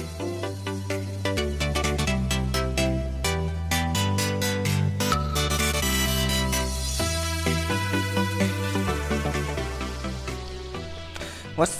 What's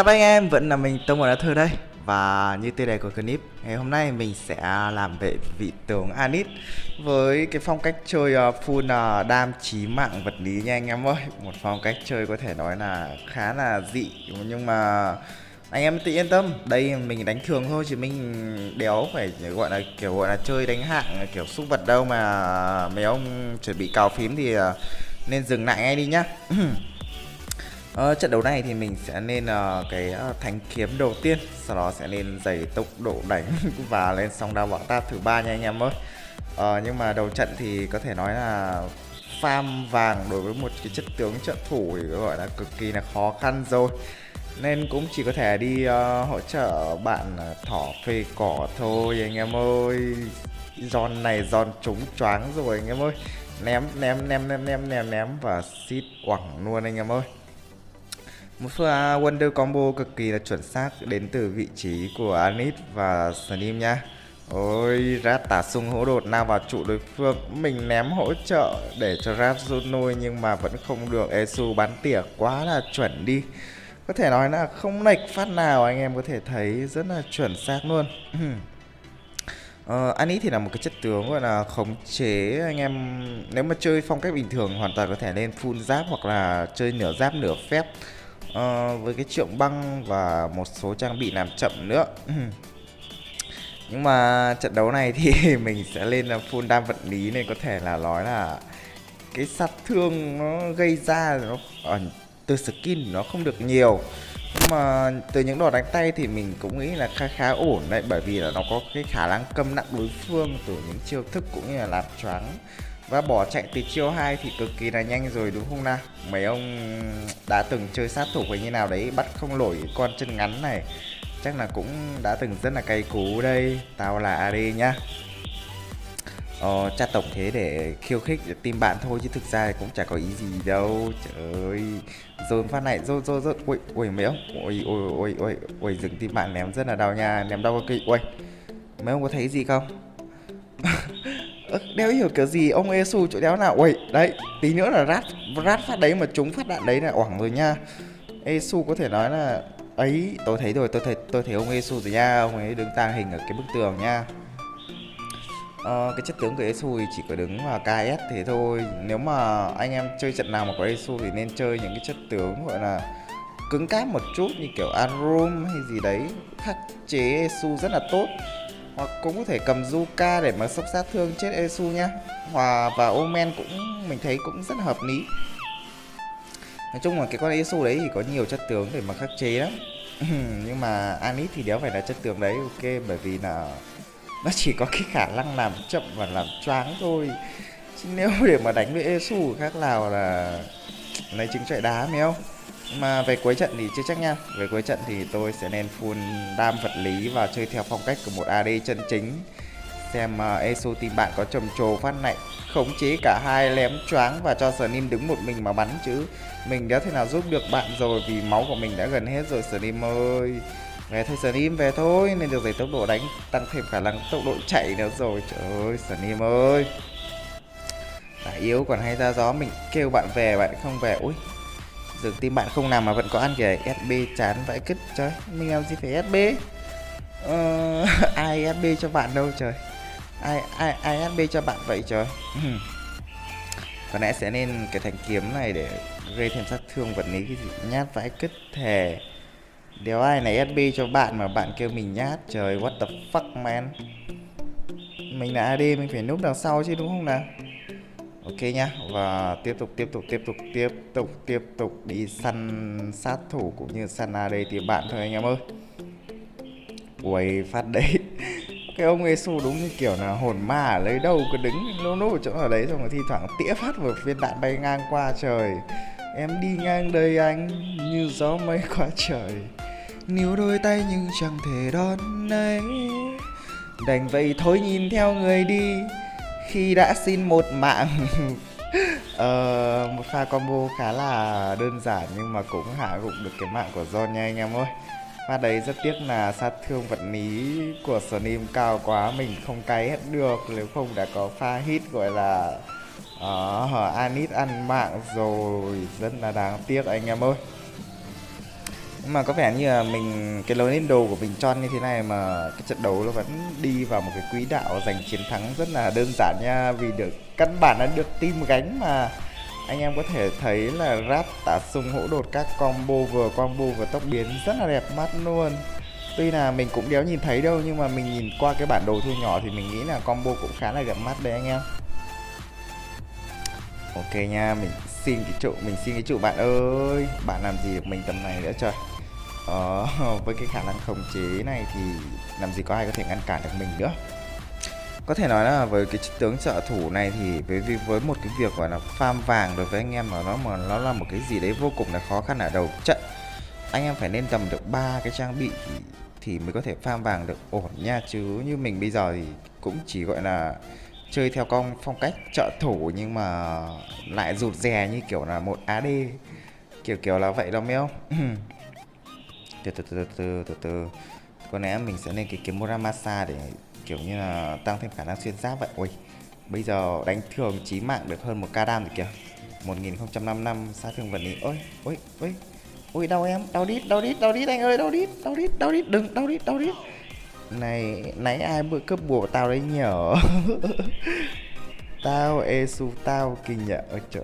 up anh em, vẫn là mình Tô Morat đây. Và như tiêu đề của clip, ngày hôm nay mình sẽ làm về vị tướng Annis với cái phong cách chơi full đam chí mạng vật lý nha anh em ơi. Một phong cách chơi có thể nói là khá là dị, nhưng mà anh em tự yên tâm, đây mình đánh thường thôi chứ mình đéo phải gọi là chơi đánh hạng kiểu xúc vật đâu. Mà mấy ông chuẩn bị cào phím thì nên dừng lại ngay đi nhá. Trận đấu này thì mình sẽ lên cái thanh kiếm đầu tiên, sau đó sẽ lên giày tốc độ đánh và lên song đao bão táp thứ ba nha anh em ơi. Nhưng mà đầu trận thì có thể nói là farm vàng đối với một cái chất tướng trợ thủ thì gọi là cực kỳ là khó khăn rồi, nên cũng chỉ có thể đi hỗ trợ bạn thỏ phê cỏ thôi anh em ơi. John này John trúng choáng rồi anh em ơi, ném và xít quẳng luôn anh em ơi. Một pha Wonder combo cực kỳ là chuẩn xác đến từ vị trí của Annis và Slim nha. Ôi, Rat tả sung hỗ đột lao vào trụ đối phương. Mình ném hỗ trợ để cho Raf rút lui nhưng mà vẫn không được. Esu bắn tỉa quá là chuẩn đi. Có thể nói là không lệch phát nào, anh em có thể thấy rất là chuẩn xác luôn. Annis thì là một cái chất tướng gọi là khống chế anh em. Nếu mà chơi phong cách bình thường hoàn toàn có thể lên full giáp hoặc là chơi nửa giáp nửa phép. Với cái trượng băng và một số trang bị làm chậm nữa. Nhưng mà trận đấu này thì mình sẽ lên full đam vật lý, nên có thể là nói là cái sát thương nó gây ra từ skin nó không được nhiều. Nhưng mà từ những đòn đánh tay thì mình cũng nghĩ là khá ổn đấy, bởi vì là nó có cái khả năng câm nặng đối phương từ những chiêu thức cũng như là làm choáng và bỏ chạy từ chiêu 2 thì cực kỳ là nhanh rồi đúng không nào. Mấy ông đã từng chơi sát thủ hay như nào đấy bắt không nổi con chân ngắn này chắc là cũng đã từng rất là cay cú đây. Tao là AD nhá. Cha tổng thế để khiêu khích để tìm bạn thôi chứ thực ra cũng chả có ý gì đâu. Trời ơi, dồn phát này dồn ui mấy ông ui dừng tìm bạn ném rất là đau nha, ném đau cực. Ui mấy ông có thấy gì không? Đéo hiểu kiểu gì ông Esu chỗ đéo nào. Ui đấy, tí nữa là Rat phát đấy mà trúng phát đạn đấy là oảng rồi nha. Esu có thể nói là ấy, tôi thấy rồi, tôi thấy ông Esu rồi nha. Ông ấy đứng tàng hình ở cái bức tường nha. Cái chất tướng của Esu thì chỉ có đứng vào KS thế thôi. Nếu mà anh em chơi trận nào mà có Esu thì nên chơi những cái chất tướng gọi là cứng cáp một chút, như kiểu Arum hay gì đấy, khắc chế Esu rất là tốt. Hoặc cũng có thể cầm Zuka để mà sốc sát thương chết Esu nhá. Hòa và Omen cũng mình thấy cũng rất là hợp lý. Nói chung là cái con Esu đấy thì có nhiều chất tướng để mà khắc chế lắm. Nhưng mà Annis thì đéo phải là chất tướng đấy, ok, bởi vì là nó chỉ có cái khả năng làm chậm và làm choáng thôi. Chứ nếu để mà đánh với Esu khác nào là lấy trứng trọi đá mấy không. Mà về cuối trận thì chưa chắc nha. Về cuối trận thì tôi sẽ lên full đam vật lý và chơi theo phong cách của một AD chân chính. Xem Esu team bạn có trầm trồ phát này, khống chế cả hai, lém choáng và cho Slim đứng một mình mà bắn, chứ mình đã thế nào giúp được bạn rồi vì máu của mình đã gần hết rồi. Slim ơi, về thôi Slim, về thôi, nên được giấy tốc độ đánh tăng thêm khả năng tốc độ chạy nữa rồi. Trời ơi Slim ơi, đã yếu còn hay ra gió, mình kêu bạn về bạn không về. Ui dừng tim bạn không làm mà vẫn có ăn kìa. SB chán vãi cứt, trời mình làm gì phải SB. Ai SB cho bạn đâu trời, ai SB cho bạn vậy trời. Có lẽ sẽ nên cái thanh kiếm này để gây thêm sát thương vật lý cái gì nhát vãi cứt thề. Điều ai này SB cho bạn mà bạn kêu mình nhát, trời what the fuck man. Mình là AD mình phải núp đằng sau chứ đúng không nào. Ok nhá, và tiếp tục đi săn sát thủ cũng như săn AD thì bạn thôi anh em ơi. Ui phát đấy. Cái ông Esu đúng như kiểu là hồn ma ở lấy đâu cứ đứng lô nô chỗ ở đấy, xong rồi thi thoảng tỉa phát một viên đạn bay ngang qua trời. Em đi ngang đây anh như gió mây qua trời. Níu đôi tay nhưng chẳng thể đón lấy, đành vậy thôi nhìn theo người đi khi đã xin một mạng. Một pha combo khá là đơn giản nhưng mà cũng hạ gục được cái mạng của John nha anh em ơi. Và đấy rất tiếc là sát thương vật lý của Slim cao quá, mình không cay hết được. Nếu không đã có pha hit gọi là Annis ăn mạng rồi, rất là đáng tiếc anh em ơi. Mà có vẻ như là mình cái lối lên đồ của mình chọn như thế này mà cái trận đấu nó vẫn đi vào một cái quỹ đạo giành chiến thắng rất là đơn giản nha, vì được căn bản đã được team gánh mà. Anh em có thể thấy là Rat đã dùng hỗ đột các combo vừa tốc biến rất là đẹp mắt luôn. Tuy là mình cũng đéo nhìn thấy đâu, nhưng mà mình nhìn qua cái bản đồ thu nhỏ thì mình nghĩ là combo cũng khá là đẹp mắt đấy anh em. Ok nha, mình xin cái trụ bạn ơi. Bạn làm gì được mình tầm này nữa trời. Với cái khả năng khống chế này thì làm gì có ai có thể ngăn cản được mình nữa. Có thể nói là với cái tướng trợ thủ này thì với một cái việc gọi là farm vàng đối với anh em nó là một cái gì đấy vô cùng là khó khăn ở đầu trận. Anh em phải nên tầm được 3 cái trang bị thì mới có thể farm vàng được ổn nha, chứ như mình bây giờ thì cũng chỉ gọi là chơi theo con phong cách trợ thủ nhưng mà lại rụt rè như kiểu là một AD kiểu là vậy đó mấy không. từ từ có lẽ mình sẽ lên cái kiếm Muramasa để kiểu như là tăng thêm khả năng xuyên giáp vậy. Ui, bây giờ đánh thường chí mạng được hơn 1k đam rồi kìa, 1055 sát thương vật lý. Ôi đau em, đau đít anh ơi, đau đít đừng, đau đít này. Nãy ai bữa cướp bùa tao đấy nhở. Tao Esu tao kinh nhở. Trời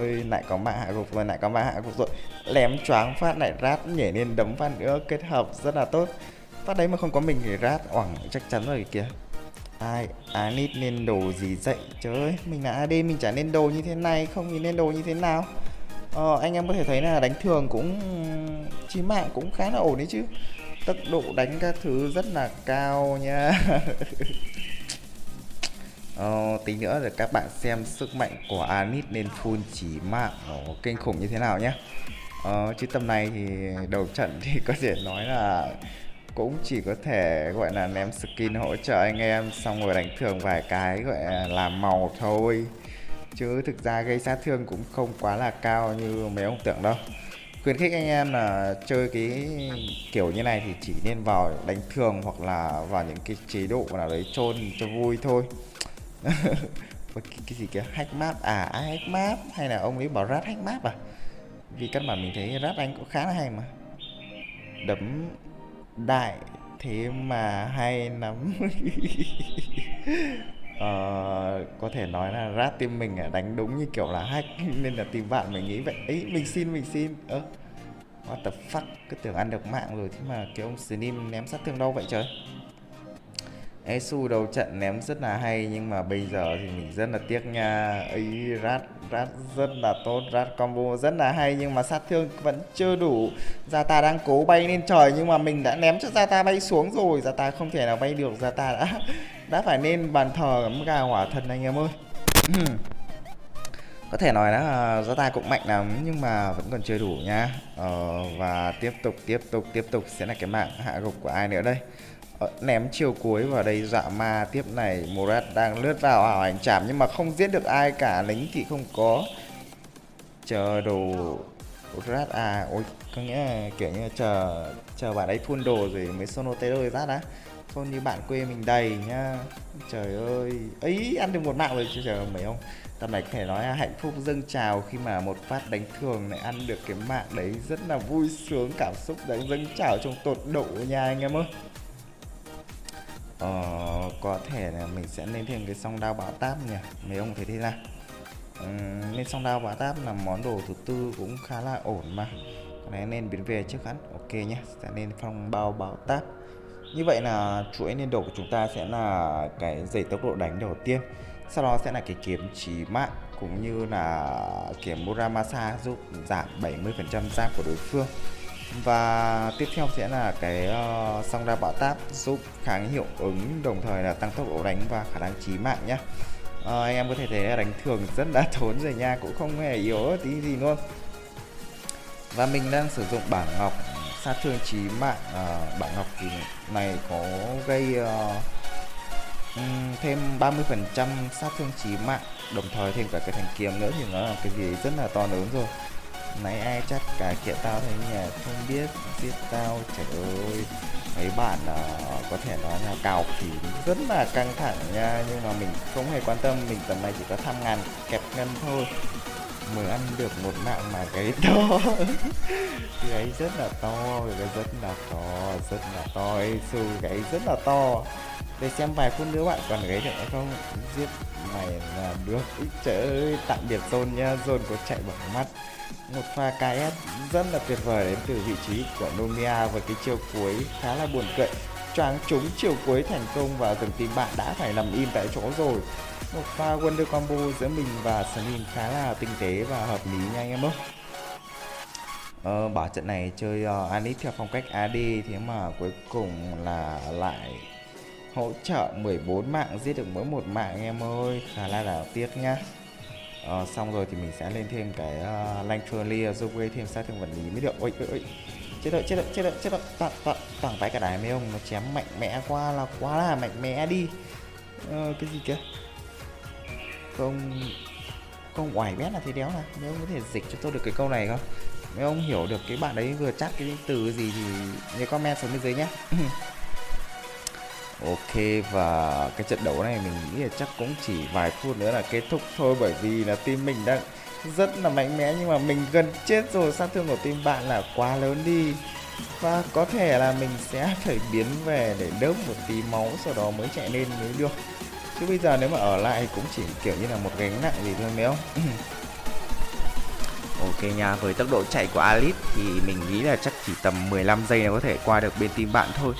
ơi, lại có mạng hạ gục rồi, lém choáng phát lại, Rat nhảy lên đấm phát nữa, kết hợp rất là tốt. Phát đấy mà không có mình thì Rat oảng chắc chắn rồi kìa. Ai Annis nên đồ gì dậy trời, mình là AD mình chả nên đồ như thế này, không thì nên đồ như thế nào. Anh em có thể thấy là đánh thường cũng chí mạng cũng khá là ổn đấy chứ, tốc độ đánh các thứ rất là cao nha. Tí nữa là các bạn xem sức mạnh của Annis nên full chí mạng kinh khủng như thế nào nhé. Chứ tầm này thì đầu trận thì có thể nói là cũng chỉ có thể gọi là ném skin hỗ trợ anh em, xong rồi đánh thường vài cái gọi là làm màu thôi, chứ thực ra gây sát thương cũng không quá là cao như mấy ông tưởng đâu. Khuyến khích anh em là chơi cái kiểu như này thì chỉ nên vào đánh thường hoặc là vào những cái chế độ nào đấy chôn cho vui thôi. cái gì kìa, hack map à, ai hack map hay là ông ấy bảo Rat hack map à? Vì căn bản mình thấy Rat anh cũng khá là hay mà, đấm đại thế mà hay lắm. Có thể nói là Rat team mình đánh đúng như kiểu là hack nên là team bạn mình nghĩ vậy. Ấy mình xin what the fuck, cứ tưởng ăn được mạng rồi thế mà cái ông Slim ném sát thương đâu vậy trời. Esu đầu trận ném rất là hay nhưng mà bây giờ thì mình rất là tiếc nha. Ấy Rat rất là tốt, Rat combo rất là hay nhưng mà sát thương vẫn chưa đủ. Zata đang cố bay lên trời nhưng mà mình đã ném cho Zata bay xuống rồi, Zata không thể nào bay được, Zata đã phải lên bàn thờ cắm gà hỏa thần anh em ơi. Có thể nói là Zata cũng mạnh lắm nhưng mà vẫn còn chưa đủ nha. Và tiếp tục sẽ là cái mạng hạ gục của ai nữa đây. Ném chiều cuối vào đây, dọa ma tiếp này. Morat đang lướt vào hảo hành chảm nhưng mà không giết được ai cả, lính thì không có. Chờ đồ Rat à, ôi có nghĩa là kiểu như chờ bạn ấy thun đồ rồi mới sono tới đôi Rat á. Thôn như bạn quê mình đầy nhá. Trời ơi, ấy ăn được một mạng rồi chứ trời ơi mấy ông. Tầm này có thể nói là hạnh phúc dâng trào khi mà một phát đánh thường lại ăn được cái mạng đấy, rất là vui sướng, cảm xúc đấy dâng trào trong tột độ nha anh em ơi. Có thể là mình sẽ lên thêm cái song đao bão táp nhỉ, mấy ông thấy thế nào? Nên song đao bão táp là món đồ thứ tư cũng khá là ổn mà. Cái này nên biến về trước hắn, ok nhé, sẽ lên phong bao bão táp. Như vậy là chuỗi nên đồ của chúng ta sẽ là cái giày tốc độ đánh đầu tiên, sau đó sẽ là cái kiếm chí mạng cũng như là kiếm Muramasa giúp giảm 70% giáp của đối phương. Và tiếp theo sẽ là cái song đao bão táp giúp kháng hiệu ứng, đồng thời là tăng tốc độ đánh và khả năng chí mạng nhé. Anh em có thể thấy là đánh thường rất đã thốn rồi nha, cũng không hề yếu tí gì luôn. Và mình đang sử dụng bảng ngọc sát thương chí mạng. Bảng ngọc thì này có gây thêm 30% sát thương chí mạng, đồng thời thêm cả cái thanh kiếm nữa thì nó là cái gì rất là to lớn rồi. Nãy ai chắc cả kia tao thấy nhà không biết giết tao, trời ơi. Mấy bạn có thể nói là cào phím rất là căng thẳng nha. Nhưng mà mình không hề quan tâm, mình tầm này chỉ có 5.000 kẹp ngân thôi. Mới ăn được một mạng mà cái to. Cái rất là to, cái rất là to, rất là to. Esu cái rất là to. Để xem vài phút nữa bạn còn gáy được hay không. Giết mày là được. Trời ơi, tạm biệt John nha. John có chạy bỏ mắt. Một pha KS rất là tuyệt vời đến từ vị trí của Nomia với cái chiều cuối khá là buồn cười. Choáng trúng chiều cuối thành công và từng team bạn đã phải nằm im tại chỗ rồi. Một pha Wonder Combo giữa mình và Salim khá là tinh tế và hợp lý nha anh em ơi. Bảo trận này chơi Annis theo phong cách AD, thế mà cuối cùng là lại hỗ trợ 14 mạng, giết được mỗi một mạng anh em ơi, khá là đáng tiếc nhá. Xong rồi thì mình sẽ lên thêm cái Lancelot giúp gây thêm sát thương vật lý mới được. Ôi ôi ôi, chết rồi, toàn vãi cả đài mấy ông, nó chém mạnh mẽ quá là mạnh mẽ đi. Cái gì kìa, không oải bét là thế đéo. Là mấy ông có thể dịch cho tôi được cái câu này không, mấy ông hiểu được cái bạn đấy vừa chắc cái từ gì thì nhớ comment xuống bên dưới nhé. Ok, và cái trận đấu này mình nghĩ là chắc cũng chỉ vài phút nữa là kết thúc thôi, bởi vì là team mình đang rất là mạnh mẽ nhưng mà mình gần chết rồi, sát thương của team bạn là quá lớn đi. Và có thể là mình sẽ phải biến về để đớp một tí máu sau đó mới chạy lên mới được. Chứ bây giờ nếu mà ở lại cũng chỉ kiểu như là một gánh nặng gì thôi mấy ông. Ok nha, với tốc độ chạy của Alice thì mình nghĩ là chắc chỉ tầm 15 giây là có thể qua được bên team bạn thôi.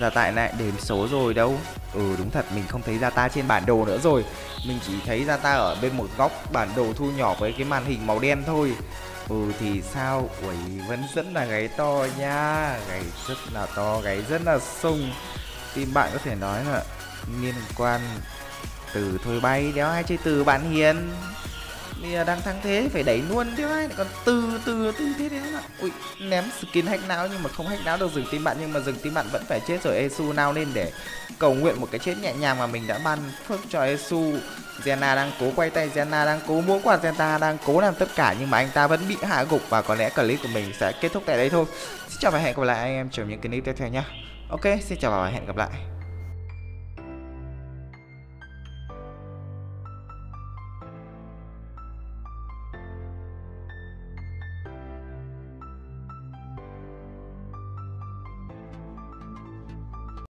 Giờ tại lại đếm số rồi đâu. Ừ đúng thật, mình không thấy Zata trên bản đồ nữa rồi. Mình chỉ thấy Zata ở bên một góc bản đồ thu nhỏ với cái màn hình màu đen thôi. Ừ thì sao, ui vẫn rất là gáy to nha. Gáy rất là to, gáy rất là sung. Team bạn có thể nói là liên quan từ thôi bay, đéo ai chơi từ bạn hiền. Bây giờ đang thắng thế phải đẩy luôn chứ ai, còn từ thế đấy ạ. Ui, ném skin hack não nhưng mà không hack não được dừng team bạn, nhưng mà dừng team bạn vẫn phải chết rồi. Esu nào lên để cầu nguyện một cái chết nhẹ nhàng mà mình đã ban phước cho Esu. Zena đang cố quay tay, Zena đang cố múa quạt, Zena đang cố làm tất cả nhưng mà anh ta vẫn bị hạ gục, và có lẽ clip của mình sẽ kết thúc tại đây thôi. Xin chào và hẹn gặp lại anh em trong những clip tiếp theo nhá. Ok, xin chào và hẹn gặp lại.